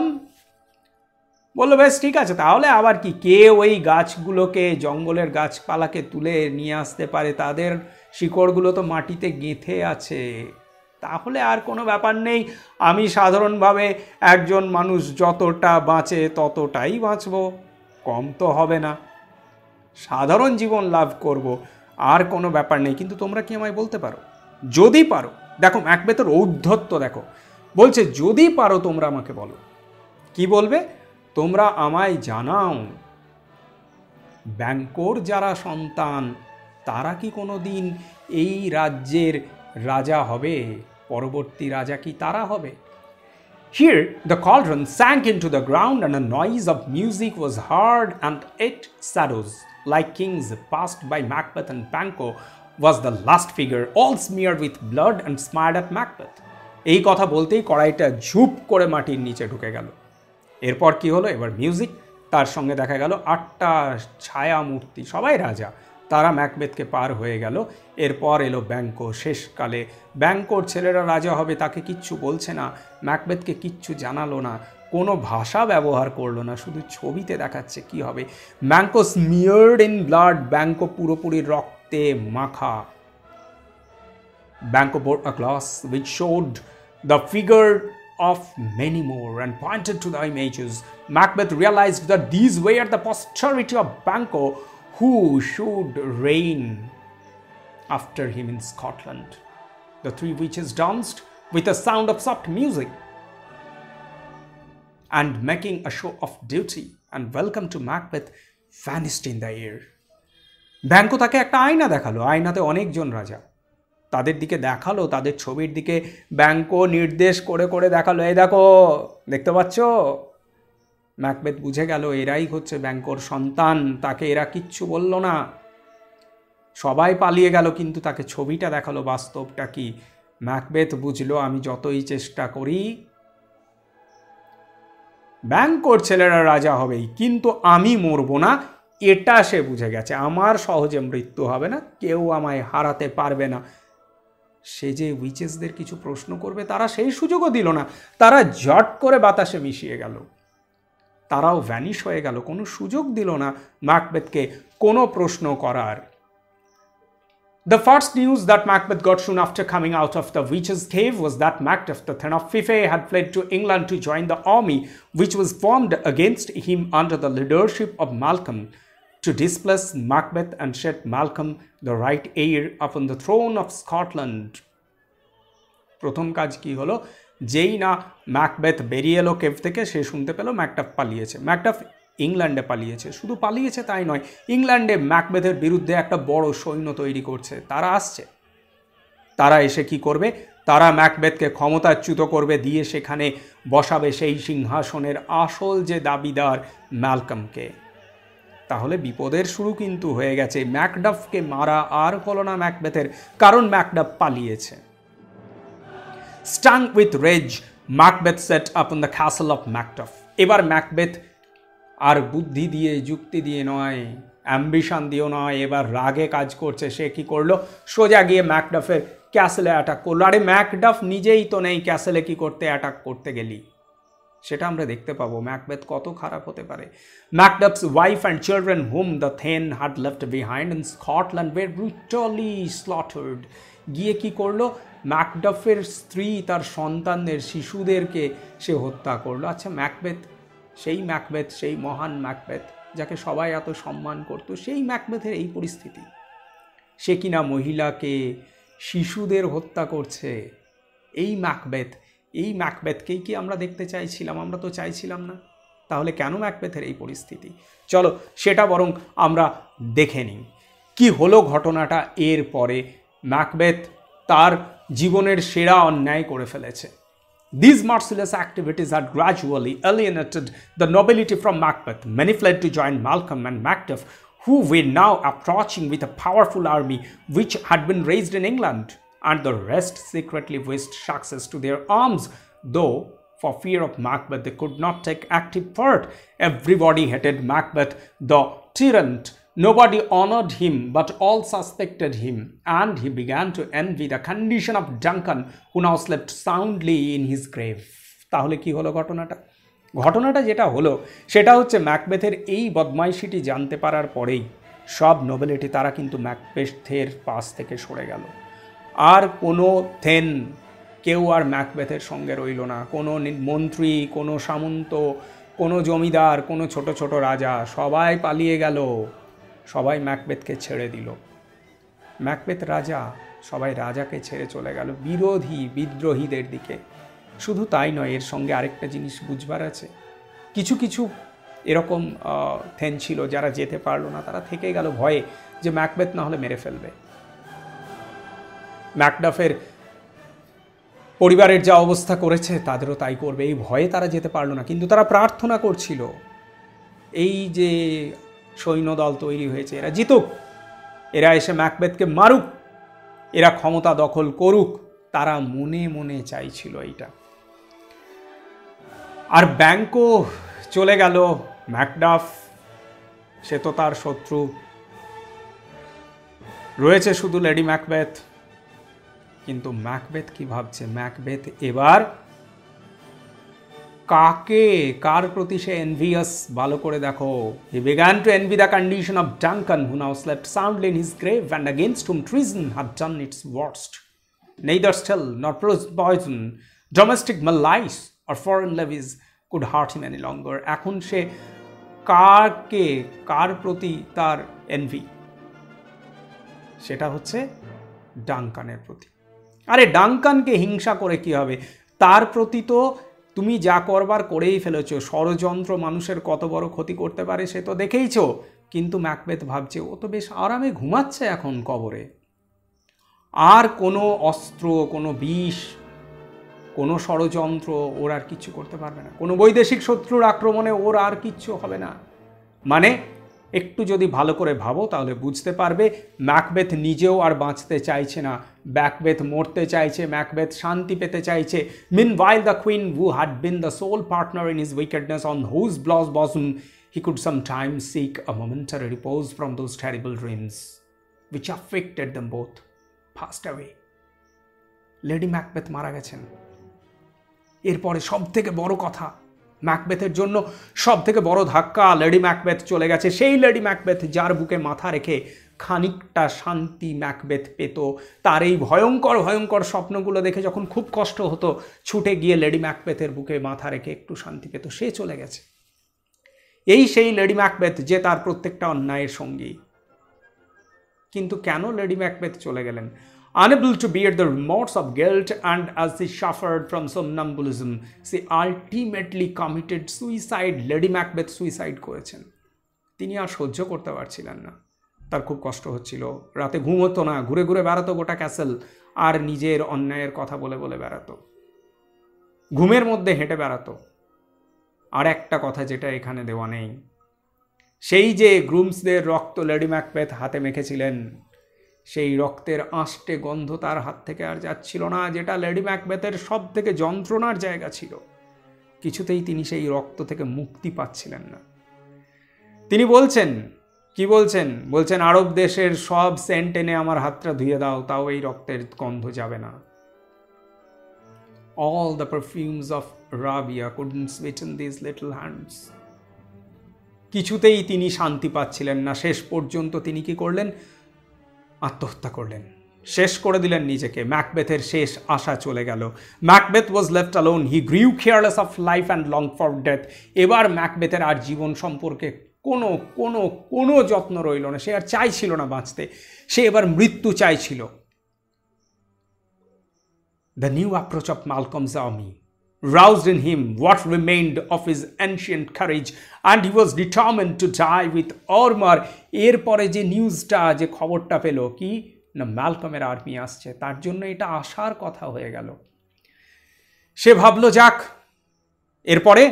বললো বেশ ঠিক আছে, তাহলে আবার কি, কে ওই গাছগুলোকে, জঙ্গলের গাছপালাকে তুলে নিয়ে আসতে পারে? তাদের শিকড়গুলো তো মাটিতে গেঁথে আছে, তাহলে আর কোনো ব্যাপার নেই, আমি সাধারণভাবে একজন মানুষ যতটা বাঁচে ততটাই বাঁচব, কম তো হবে না, সাধারণ জীবন লাভ করব, আর কোনো ব্যাপার নেই। কিন্তু তোমরা কি আমায় বলতে পারো, যদি পারো, দেখো ম্যাকবেথের ঔদ্ধত্য দেখো, বলছে যদি পারো তোমরা আমাকে বলো। কি বলবে? তোমরা আমায় জানাও ব্যাঙ্কোর যারা সন্তান তারা কি কোনো দিন এই রাজ্যের রাজা হবে, পরবর্তী রাজা কি তারা হবে? Here the cauldron sank into the ground and a noise of music was heard, and eight shadows like kings passed by Macbeth, and Banquo was the last figure, all smeared with blood and smiled at Macbeth. এই কথা বলতেই কড়াইটা ঝুপ করে মাটির নিচে ঢুকে গেল। এরপর কি হলো, এবার মিউজিক, তার সঙ্গে দেখা গেল আটটা ছায়া মূর্তি, সবাই রাজা, তারা ম্যাকবেথকে পার হয়ে গেল। এরপর এলো ব্যাঙ্কো, শেষকালে ব্যাঙ্কোর ছেলেরা রাজা হবে, তাকে কিচ্ছু বলছে না, ম্যাকবেথকে কিচ্ছু জানালো না, কোনো ভাষা ব্যবহার করলো না, শুধু ছবিতে দেখাচ্ছে কি হবে। ব্যাঙ্কো স্মিয়ার্ড ইন ব্লাড, ব্যাঙ্কো পুরোপুরি রক্তে মাখা। ব্যাঙ্কো bore a glass which showed the figure of many more and pointed to the images. Macbeth realized that these were the posterity of Banquo, who should reign after him in Scotland. The three witches danced with a sound of soft music. and making a show of duty and welcome to Macbeth vanished in the air. Banquo তাকে একটা আয়না দেখালো, আয়নাতে অনেকজন রাজা, তাদের দিকে দেখালো, তাদের ছবির দিকে Banquo নির্দেশ করে করে দেখালো, এই দেখো দেখতে পাচ্ছ। ম্যাকবেথ বুঝে গেল এরাই হচ্ছে Banquoর সন্তান, তাকে এরা কিচ্ছু বলল না, সবাই পালিয়ে গেল, কিন্তু তাকে ছবিটা দেখালো বাস্তবটা কি। ম্যাকবেথ বুঝলো আমি যতই চেষ্টা করি Banquoর ছেলেরা রাজা হবেই, কিন্তু আমি মরবো না, এটা সে বুঝে গেছে। আমার সহজে মৃত্যু হবে না, কেউ আমায় হারাতে পারবে না। সে যে উইচেসদের কিছু প্রশ্ন করবে তারা সেই সুযোগও দিল না, তারা জট করে বাতাসে মিশিয়ে গেল, তারাও ভ্যানিশ হয়ে গেল, কোনো সুযোগ দিল না ম্যাকবেথকে কোনো প্রশ্ন করার। The first news that Macbeth got soon after coming out of the witch's cave was that Macduff, the Thane of Fife, had fled to England to join the army which was formed against him under the leadership of Malcolm to displace Macbeth and set Malcolm, the right heir, upon the throne of Scotland. প্রথম কাজ কি হলো, যেই না Macbeth বেরিয়ে এলো cave থেকে, সে শুনতে পেল Macduff পালিয়েছে। Macduff ইংল্যান্ডে পালিয়েছে, শুধু পালিয়েছে তাই নয়, ইংল্যান্ডে ম্যাকবেথের বিরুদ্ধে একটা বড় সৈন্য তৈরি করছে, তারা আসছে। তারা এসে কি করবে, তারা ম্যাকবেথকে ক্ষমতাচ্যুত করবে, দিয়ে সেখানে বসাবে সেই সিংহাসনের আসল যে দাবিদার ম্যালকমকে। তাহলে বিপদের শুরু কিন্তু হয়ে গেছে, ম্যাকডাফকে মারা আর হলো না ম্যাকবেথের, কারণ ম্যাকডাফ পালিয়েছে। Stung with rage, Macbeth set up on the castle of Macduff. এবার ম্যাকবেথ আর বুদ্ধি দিয়ে যুক্তি দিয়ে নয়, অ্যাম্বিশন দিয়েও নয়, এবার রাগে কাজ করছে। সে কি করলো, সোজা গিয়ে ম্যাকডাফের ক্যাসেলে অ্যাটাক করলো। আরে ম্যাকডাফ নিজেই তো নেই ক্যাসেলে, কি করতে অ্যাটাক করতে গেলি, সেটা আমরা দেখতে পাবো ম্যাকবেথ কত খারাপ হতে পারে। Macduff's wife and children whom the Thane had left behind in Scotland were brutally slaughtered. গিয়ে কি করলো, ম্যাকডাফের স্ত্রী তার সন্তানদের শিশুদেরকে সে হত্যা করলো। আচ্ছা ম্যাকবেথ, সেই ম্যাকবেথ, সেই মহান ম্যাকবেথ যাকে সবাই এত সম্মান করত, সেই ম্যাকবেথের এই পরিস্থিতি, সে কিনা মহিলাকে শিশুদের হত্যা করছে। এই ম্যাকবেথ, এই ম্যাকবেথকেই কি আমরা দেখতে চাইছিলাম? আমরা তো চাইছিলাম না। তাহলে কেন ম্যাকবেথের এই পরিস্থিতি? চলো সেটা বরং আমরা দেখে নিই কি হলো ঘটনাটা। এর পরে ম্যাকবেথ তার জীবনের সেরা অন্যায় করে ফেলেছে। These merciless activities had gradually alienated the nobility from Macbeth. Many fled to join Malcolm and Macduff, who were now approaching with a powerful army which had been raised in England, and the rest secretly wished success to their arms, though for fear of Macbeth they could not take active part. Everybody hated Macbeth, the tyrant. Nobody honored him, but all suspected him, and he began to envy the condition of Duncan, who now slept soundly in his grave. তাহলে কি হলো ঘটনাটা? ঘটনাটা যেটা হলো সেটা হচ্ছে, ম্যাকবেথের এই বদমাইশিটি জানতে পারার পরেই সব নোবেলিটি তারা কিন্তু ম্যাকবেথের পাশ থেকে সরে গেল। আর কোনো থেন, কেউ আর ম্যাকবেথের সঙ্গে রইল না। কোনো মন্ত্রী, কোনো সামন্ত, কোনো জমিদার, কোনো ছোট ছোট রাজা, সবাই পালিয়ে গেল, সবাই ম্যাকবেথকে ছেড়ে দিল। ম্যাকবেথ রাজা, সবাই রাজাকে ছেড়ে চলে গেল বিরোধী বিদ্রোহীদের দিকে। শুধু তাই নয়, এর সঙ্গে আরেকটা জিনিস বুঝবার আছে, কিছু কিছু এরকম থেন ছিল যারা যেতে পারলো না, তারা থেকে গেল ভয়ে যে ম্যাকবেথ না হলে মেরে ফেলবে। ম্যাকডাফের পরিবারের যা অবস্থা করেছে তাদেরও তাই করবে, এই ভয়ে তারা যেতে পারলো না। কিন্তু তারা প্রার্থনা করছিল এই যে সৈন্যদল তৈরি হয়েছে, এরা জিতুক, এরা এসে ম্যাকবেথকে মারুক, এরা ক্ষমতা দখল করুক, তারা মনে মনে চাইছিল এইটা। আর Banquo চলে গেল, ম্যাকডাফ সে তো তার শত্রু, রয়েছে শুধু লেডি ম্যাকবেথ। কিন্তু ম্যাকবেথ কি ভাবছে? ম্যাকবেথ এবার কাকে, কার প্রতি সে এনভিয়াস, ভালো করে দেখো। He began to envy the condition of Duncan, who now slept soundly in his grave, and against whom treason had done its worst. Neither still nor poison, domestic malice or foreign levies could hurt him any longer. এখন সে কাকে, কার প্রতি তার NV, সেটা হচ্ছে Duncan এর প্রতি। আরে Duncan কে হিংসা করে কি হবে, তার প্রতি তো তুমি যা করবার করেই ফেলেছো। ষড়যন্ত্র মানুষের কত বড় ক্ষতি করতে পারে সে তো দেখেইছো। কিন্তু ম্যাকবেথ ভাবছে ও তো বেশ আরামে ঘুমাচ্ছে এখন কবরে, আর কোনো অস্ত্র, কোনো বিষ, কোনো ষড়যন্ত্র ওর আর কিচ্ছু করতে পারবে না, কোনো বৈদেশিক শত্রুর আক্রমণে ওর আর কিচ্ছু হবে না। মানে একটু যদি ভালো করে ভাবো তাহলে বুঝতে পারবে ম্যাকবেথ নিজেও আর বাঁচতে চাইছে না, ম্যাকবেথ মরতে চাইছে, ম্যাকবেথ শান্তি পেতে চাইছে। Meanwhile the queen who had been the sole partner in his wickedness, on whose blood bosom he could sometimes seek a momentary repose from those terrible dreams which afflicted them both, passed away. Lady Macbeth মারা গেছেন। এরপরে সবথেকে বড় কথা, ম্যাকবেথের জন্য সবথেকে বড় ধাক্কা, লেডি ম্যাকবেথ চলে গেছে। সেই লেডি ম্যাকবেথ যার বুকে মাথা রেখে খানিকটা শান্তি ম্যাকবেথ পেত, তার এই ভয়ঙ্কর ভয়ঙ্কর স্বপ্নগুলো দেখে যখন খুব কষ্ট হতো ছুটে গিয়ে লেডি ম্যাকবেথের বুকে মাথা রেখে একটু শান্তি পেত, সে চলে গেছে। এই সেই লেডি ম্যাকবেথ যে তার প্রত্যেকটা অন্যায়ের সঙ্গী। কিন্তু কেন লেডি ম্যাকবেথ চলে গেলেন? Unable to bear the remorse of guilt, and as she suffered from somnambulism, she ultimately committed suicide. Lady Macbeth suicide করেছেন। তিনি আর সহ্য করতে পারছিলেন না, তার খুব কষ্ট হচ্ছিল, রাতে ঘুম হতো না, ঘুরে ঘুরে বেড়াতো গোটা ক্যাসেল, আর নিজের অন্যায়ের কথা বলে বলে বেড়াতো, ঘুমের মধ্যে হেঁটে বেড়াতো। আর একটা কথা যেটা এখানে দেওয়া নেই, সেই যে গ্রুমসদের রক্ত লেডি ম্যাকবেথ হাতে মেখেছিলেন, সেই রক্তের আষ্টে গন্ধ তার হাত থেকে আর যাচ্ছিল না, যেটা লেডি ম্যাকবেথের সব থেকে যন্ত্রণার জায়গা ছিল। কিছুতেই তিনি সেই রক্ত থেকে মুক্তি পাচ্ছিলেন না। তিনি বলছেন, কি বলছেন? বলছেন আরব দেশের সব সেন্ট এনে আমার হাতটা ধুয়ে দাও, তাও এই রক্তের গন্ধ যাবে না। All the perfumes of Arabia couldn't sweeten these little hands. কিছুতেই তিনি শান্তি পাচ্ছিলেন না। শেষ পর্যন্ত তিনি কি করলেন? আত্মহত্যা করলেন, শেষ করে দিলেন নিজেকে। ম্যাকবেথের শেষ আশা চলে গেল। Macbeth was left alone, he grew careless of life and long for death. এবার ম্যাকবেথের আর জীবন সম্পর্কে কোনো কোনো কোনো যত্ন রইল না, সে আর চাইছিল না বাঁচতে, সে এবার মৃত্যু চাইছিল। The new approach of Malcolm's army roused in him what remained of his ancient courage, and he was determined to die with armor. এর পরে যে নিউজটা, যে খবরটা পেল, কি না ম্যালকমের আর্মি আসছে, তার জন্য এটা আশার কথা হয়ে গেল। সে ভাবল যাক, এরপরে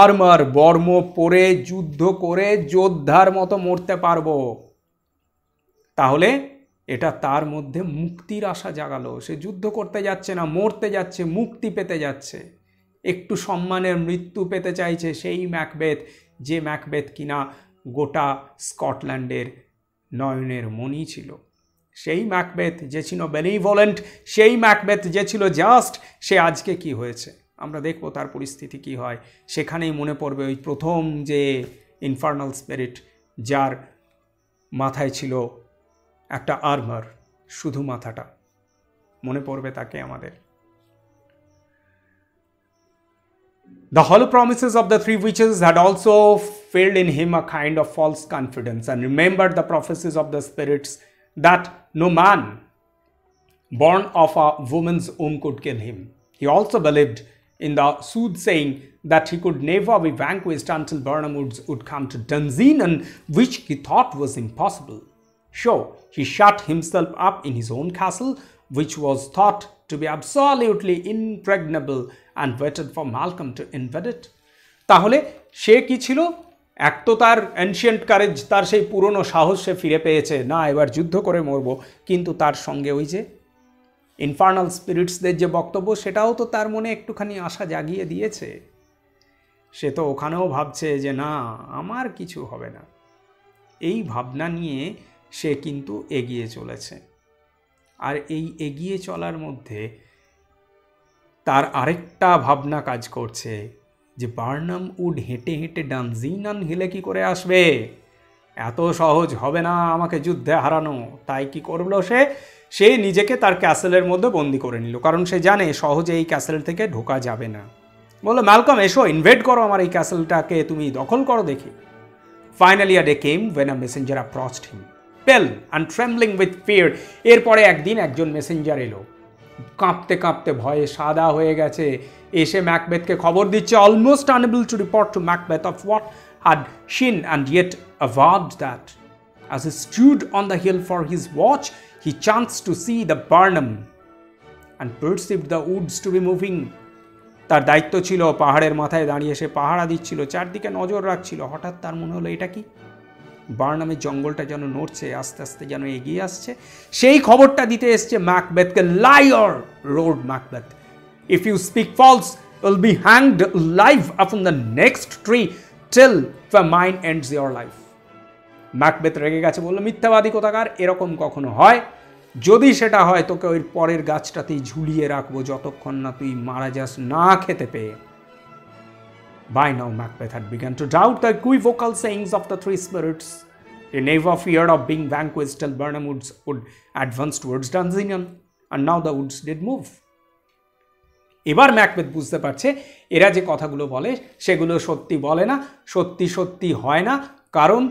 আর্মার বর্ম পরে যুদ্ধ করে যোদ্ধার মতো মরতে পারবো। তাহলে এটা তার মধ্যে মুক্তির আশা জাগালো। সে যুদ্ধ করতে যাচ্ছে না, মরতে যাচ্ছে, মুক্তি পেতে যাচ্ছে, একটু সম্মানের মৃত্যু পেতে চাইছে। সেই ম্যাকবেথ, যে ম্যাকবেথ কিনা গোটা স্কটল্যান্ডের নয়নের মণি ছিল, সেই ম্যাকবেথ যে ছিল বেনিভোলেন্ট, সেই ম্যাকবেথ যে ছিল জাস্ট, সে আজকে কি হয়েছে আমরা দেখব, তার পরিস্থিতি কি হয়। সেখানেই মনে পড়বে ওই প্রথম যে ইনফার্নাল স্পিরিট, যার মাথায় ছিল একটা আর্মার, শুধু মাথাটা, মনে পড়বে তাকে আমাদের। The hollow promises of the three witches had also filled in him a kind of false confidence, and remembered the prophecies of the spirits that no man born of a woman's womb could kill him. He also believed in the soothsaying that he could never be vanquished until Birnam would come to Dunsinane, which he thought was impossible. So he shut himself up in his own castle, which was thought to be absolutely impregnable, and waited for Malcolm to invade it. তাহলে সে কি ছিল? এক তো তার ancient courage, তার সেই পুরনো সাহস সে ফিরে পেয়েছে, না এবার যুদ্ধ করে মরবো। কিন্তু তার সঙ্গে ওই যে ইনফার্নাল স্পিরিটসদের যে বক্তব্য, সেটাও তো তার মনে একটুখানি আশা জাগিয়ে দিয়েছে। সে তো ওখানেও ভাবছে যে না, আমার কিছু হবে না। এই ভাবনা নিয়ে সে কিন্তু এগিয়ে চলেছে। আর এই এগিয়ে চলার মধ্যে তার আরেকটা ভাবনা কাজ করছে, যে বার্নাম উড হেঁটে হেঁটে ডানসিনান হিলে কি করে আসবে? এত সহজ হবে না আমাকে যুদ্ধে হারানো। তাই কি করলো সে? সে নিজেকে তার ক্যাসেলের মধ্যে বন্দি করে নিল, কারণ সে জানে সহজে এই ক্যাসেল থেকে ঢোকা যাবে না। বললো ম্যালকম, এসো, ইনভেট করো আমার এই ক্যাসেলটাকে, তুমি দখল করো দেখি। Finally a day came when a messenger approached him, pale and trembling with fear. এরপরে একদিন একজন মেসেঞ্জার এলো, কাঁপতে কাঁপতে ভয়ে সাদা হয়ে গেছে, এসে ম্যাকবেথকে খবর দিচ্ছে, almost unable to report to Macbeth of what had seen and yet averred that as he stood on the hill for his watch he chance to see the Birnam and perceived the woods to be moving. তার দায়িত্ব ছিল পাহাড়ের মাথায় দাঁড়িয়ে সে পাহারা দিচ্ছিল, চারদিকে নজর রাখছিল। হঠাৎ তার মনে হলো এটা কি, বার্নামের জঙ্গলটা যেন নড়ছে, আস্তে আস্তে যেন এগিয়ে আসছে। সেই খবরটা দিতে এসছে ম্যাকবেথকে। Liar, road Macbeth, if you speak false will be hanged live upon the next tree till famine ends your life. Macbeth রেগে গেছে, বললো মিথ্যাবাদী কোথাকার, এরকম কখনো হয়? যদি সেটা হয় তোকে ওই পরের গাছটাতেই ঝুলিয়ে রাখবো যতক্ষণ না তুই মারা যাস না খেতে পেয়ে। By now Macbeth had begun to doubt the equivocal sayings of the three spirits. He never feared of being vanquished till Birnam Woods would advance towards Dunsinane, and now the woods did move. এবার Macbeth বুঝতে পারছে এরা যে কথাগুলো বলে সেগুলো সত্যি বলে না, সত্যি সত্যি হয় না, কারণ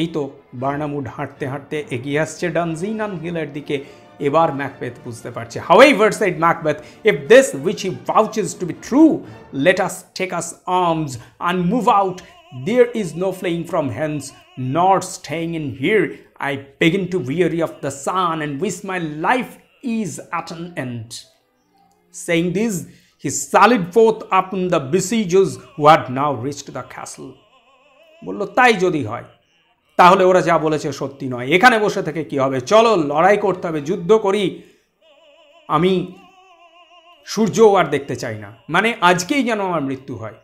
এই তো Birnam Wood হাঁটতে হাঁটতে এগিয়ে আসছে Dunsinane হিলের দিকে। এবার ম্যাকবেথ বুঝতে পারছে। However, said Macbeth, if this which he vouches to be true, let us take us arms and move out. There is no fleeing from hence, nor staying in here. I begin to weary of the sun and wish my life is at an end. Saying this, he sallied forth upon the besiegers who had now reached the castle. বলল তাই যদি হয় তাহলে ওরা যা বলেছে সত্যি নয়, এখানে বসে থেকে কি হবে, চলো লড়াই করতে হবে, যুদ্ধ করি। আমি সূর্যও আর দেখতে চাই না, মানে আজকেই যেন আমার মৃত্যু হয়।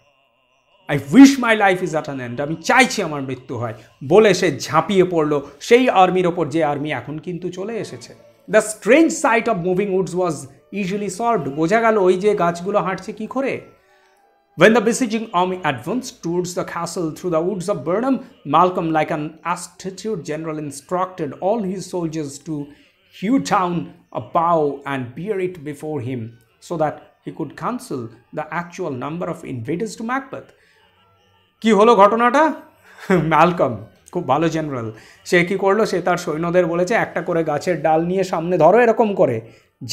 I wish my life is at an end, আমি চাইছি আমার মৃত্যু হয়, বলে সে ঝাঁপিয়ে পড়ল সেই আর্মির ওপর যে আর্মি এখন কিন্তু চলে এসেছে। The strange sight of moving woods was easily solved. বোঝা গেল ওই যে গাছগুলো হাঁটছে কি করে। When the besieging army advanced towards the castle through the woods of Birnam, Malcolm, like an astute general, instructed all his soldiers to hew down a bough and bear it before him, so that he could cancel the actual number of invaders to Macbeth. কি হলো ঘটনাটা? Malcolm, খুব ভালো general, সে কি করলো, সে তার সৈন্যদের বলেছে একটা করে গাছের ডাল নিয়ে সামনে ধরো এরকম করে,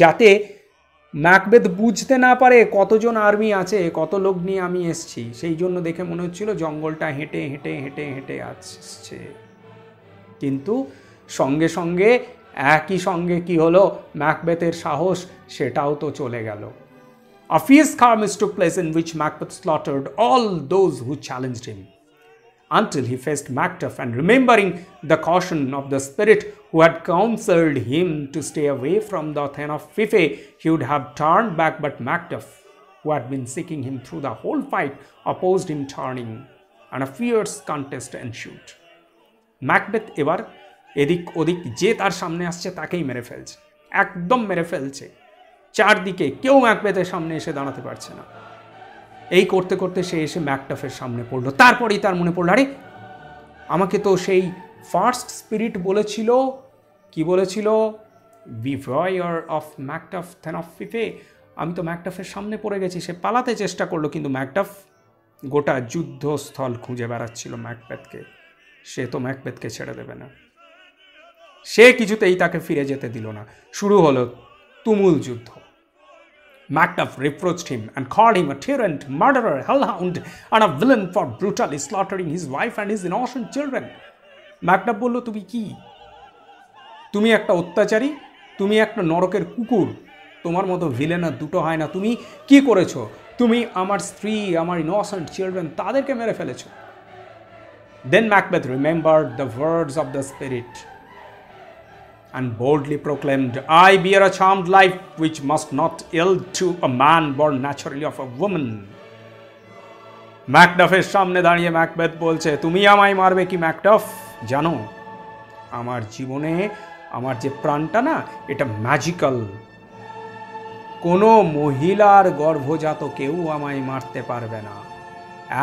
যাতে ম্যাকবেথ বুঝতে না পারে কতজন আর্মি আছে, কত লোক নিয়ে আমি এসেছি। সেই জন্য দেখে মনে হচ্ছিল জঙ্গলটা হেঁটে হেঁটে হেঁটে হেঁটে আসছে, কিন্তু সঙ্গে সঙ্গে একই সঙ্গে কি হলো, ম্যাকবেথের সাহস সেটাও তো চলে গেল। A fierce skirmish took place in which Macbeth slaughtered all those who challenged him, until he faced Macduff and, remembering the caution of the spirit who had counseled him to stay away from the Thane of Fife, he would have turned back, but Macduff, who had been seeking him through the whole fight, opposed him turning, and a fierce contest ensued. Macbeth এবার এদিক ওদিক যে তার সামনে আসছে তাকেই মেরে ফেলছে, একদম মেরে ফেলছে, চারদিকে কেউ ম্যাকবেথের সামনে এসে দাঁড়াতে পারছে না। এই করতে করতে সে এসে ম্যাকডাফের সামনে পড়লো। তারপরেই তার মনে পড়লো, আরে আমাকে তো সেই ফার্স্ট স্পিরিট বলেছিল, কি বলেছিল, beware of Macduff thane of Fife, আমি তো ম্যাকডাফের সামনে পড়ে গেছি। সে পালাতে চেষ্টা করলো, কিন্তু ম্যাকডাফ গোটা যুদ্ধস্থল খুঁজে বেড়াচ্ছিল ম্যাকবেথকে, সে তো ম্যাকবেথকে ছেড়ে দেবে না, সে কিছুতেই তাকে ফিরে যেতে দিল না। শুরু হলো তুমুল যুদ্ধ। Macduff reproached him and called him a tyrant, murderer, hellhound, and a villain for brutally slaughtering his wife and his innocent children. Macduff বললো তুমি কি, তুমি একটা অত্যাচারী, তুমি একটা নরকের কুকুর, তোমার মতো ভিলেন আর দুটো হয় না, তুমি কি করেছো, তুমি আমার স্ত্রী, আমার innocent children, তাদেরকে মেরে ফেলেছো। Then Macbeth remembered the words of the spirit and boldly proclaimed, I bear a charmed life which must not yield to a man born naturally of a woman. ম্যাকডাফের সামনে দাঁড়িয়ে ম্যাকবেথ বলছে, তুমি আমায় মারবে কি ম্যাকডাফ, জানো আমার জীবনে আমার যে প্রাণটা না, এটা ম্যাজিক্যাল, কোনো মহিলার গর্ভজাত কেউ আমায় মারতে পারবে না।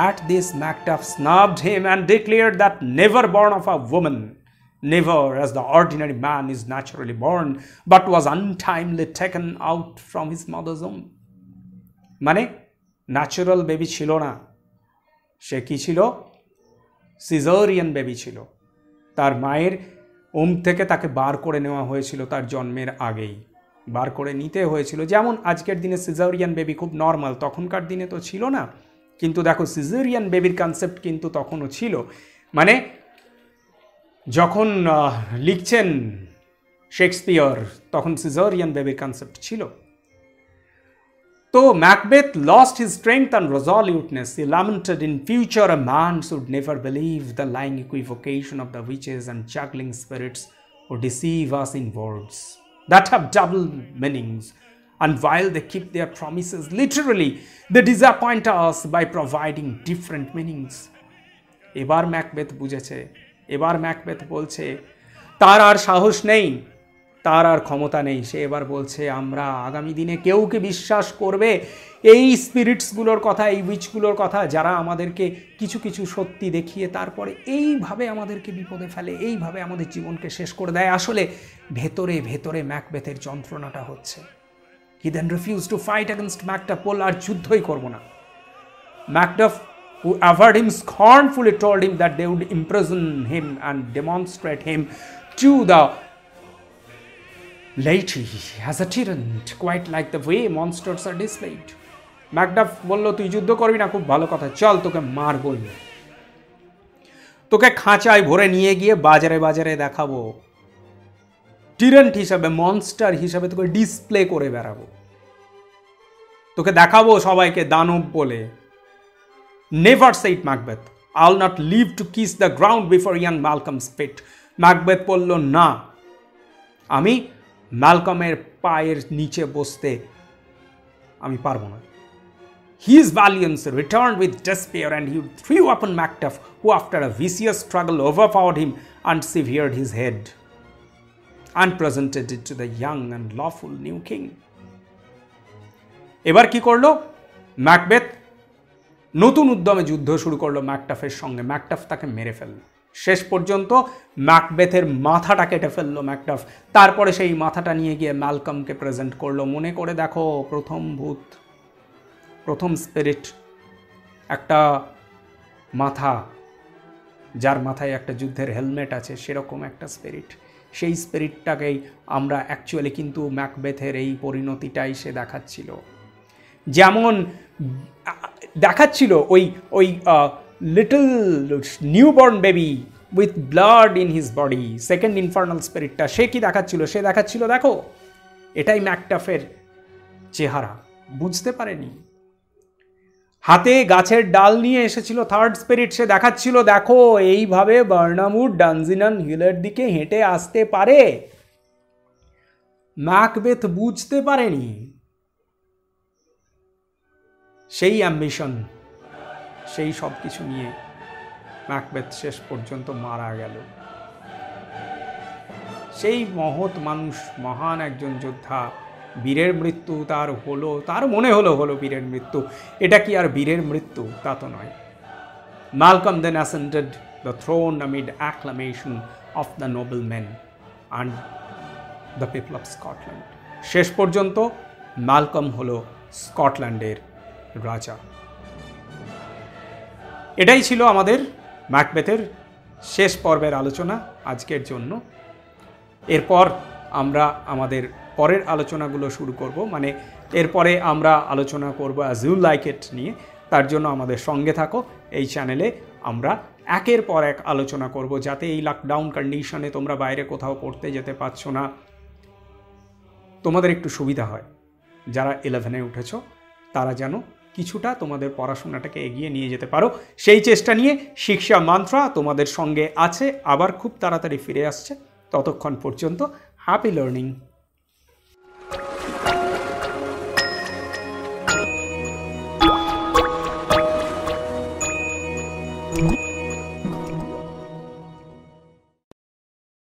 At this Macduff snubbed him and declared that never born of a woman, never as the ordinary man is naturally born, but was untimely taken out from his mother's womb. মানে natural baby ছিল না, সে কি ছিল, caesarean baby ছিল, তার মায়ের ওম থেকে তাকে বার করে নেওয়া হয়েছিল তার জন্মের আগেই। বার করে নিতে হয়েছিল। যেমন আজকের দিনে সিজারিয়ান বেবি খুব নর্মাল, তখনকার দিনে তো ছিল না, কিন্তু দেখো সিজারিয়ান বেবির কনসেপ্ট কিন্তু তখনও ছিল। মানে যখন লিখছেন শেক্সপিয়র তখন সিজারিয়ান বেবির কনসেপ্ট ছিল। তো Macbeth lost his strength and resoluteness, he lamented in future a man should never believe the lying equivocation of the witches and juggling spirits who deceive us in words that have double meanings, and while they keep their promises literally, they disappoint us by providing different meanings. Ebar Macbeth bujheche, ebar Macbeth bolche tar ar sahosh nei, tar ar khomota nei, she ebar bolche amra agami dine keu ke bishwash korbe ei spirits gulor kotha, ei witch gulor kotha jara amaderke kichu kichu shotti dekhiye tarpore ei bhabe amaderke bipode fele, ei bhabe amader jibon ke shesh kore day. Ashole bhetore bhetore Macbether jontrona ta hocche. He then refused to fight against Macduff, bol ar juddhoi korbo na. Macduff, who averred him, scornfully told him that they would imprison him and demonstrate him to the laity as a tyrant, quite like the way monsters are displayed. Macduff বলল, তুই যুদ্ধ করবি না, খুব ভালো কথা, চল তোকে মারবো, তোকে খাঁচায় ভরে নিয়ে গিয়ে বাজারে বাজারে দেখাবো, টিরেন্ট হিসাবে মনস্টার হিসাবে তোকে ডিসপ্লে করে বেড়াবো, তোকে দেখাবো সবাইকে দানব বলে। Never said Macbeth, I will not live to kiss the ground before young Malcolm's feet. Macbeth বলল, না, আমি ম্যালকমের পায়ের নিচে বসতে আমি পারবো না। His valiance returned with despair, and he threw upon Macduff, who after a vicious struggle overpowered him and severed his head and presented it to the young and lawful new king. Ebar ki korlo? Macbeth notun uddome juddho shuru korlo Macduffer shonge. Macduff take mere fello. শেষ পর্যন্ত ম্যাকবেথের মাথাটা কেটে ফেললো Macduff. তারপরে সেই মাথাটা নিয়ে গিয়ে ম্যালকমকে প্রেজেন্ট করলো। মনে করে দেখো, প্রথম ভূত, প্রথম স্পিরিট, একটা মাথা, যার মাথায় একটা যুদ্ধের হেলমেট আছে, সেরকম একটা স্পিরিট। সেই স্পিরিটটাকেই আমরা অ্যাকচুয়ালি কিন্তু ম্যাকবেথের এই পরিণতিটাই সে দেখাচ্ছিল। যেমন দেখাচ্ছিল ওই ওই little newborn baby with blood in his body, second infernal স্পিরিটটা সে কি দেখাচ্ছিল? সে দেখাচ্ছিল দেখো, এটাই ম্যাকডাফের চেহারা, বুঝতে পারেনি। হাতে গাছের ডাল নিয়ে এসেছিল থার্ড স্পিরিট, সে দেখাচ্ছিল দেখো এইভাবে বার্নামুর ডানজিনান হিলের দিকে হেঁটে আসতে পারে। ম্যাকবেথ বুঝতে পারেনি। সেই অ্যাম্বিশন, সেই সব কিছু নিয়ে ম্যাকবেথ শেষ পর্যন্ত মারা গেল। সেই মহৎ মানুষ, মহান একজন যোদ্ধা, বীরের মৃত্যু তার হলো, তার মনে হলো হলো বীরের মৃত্যু। এটা কি আর বীরের মৃত্যু? তা তো নয়। Malcolm then assented the throne amid acclamation of the noble men and the people of Scotland. শেষ পর্যন্ত ম্যালকম হলো স্কটল্যান্ডের রাজা। এটাই ছিল আমাদের ম্যাকবেথের শেষ পর্বের আলোচনা আজকের জন্য। এরপর আমরা আমাদের পরের আলোচনাগুলো শুরু করব, মানে এরপরে আমরা আলোচনা করব অ্যাজ ইউ লাইক ইট নিয়ে। তার জন্য আমাদের সঙ্গে থাকো। এই চ্যানেলে আমরা একের পর এক আলোচনা করব, যাতে এই লকডাউন কন্ডিশনে তোমরা বাইরে কোথাও পড়তে যেতে পারছো না, তোমাদের একটু সুবিধা হয়। যারা ইলেভেনে উঠেছো তারা যেন কিছুটা তোমাদের পড়াশোনাটাকে এগিয়ে নিয়ে যেতে পারো, সেই চেষ্টা নিয়ে শিক্ষা মন্ত্রা তোমাদের সঙ্গে আছে। আবার খুব তাড়াতাড়ি ফিরে আসছে। ততক্ষণ পর্যন্ত হ্যাপি লার্নিং।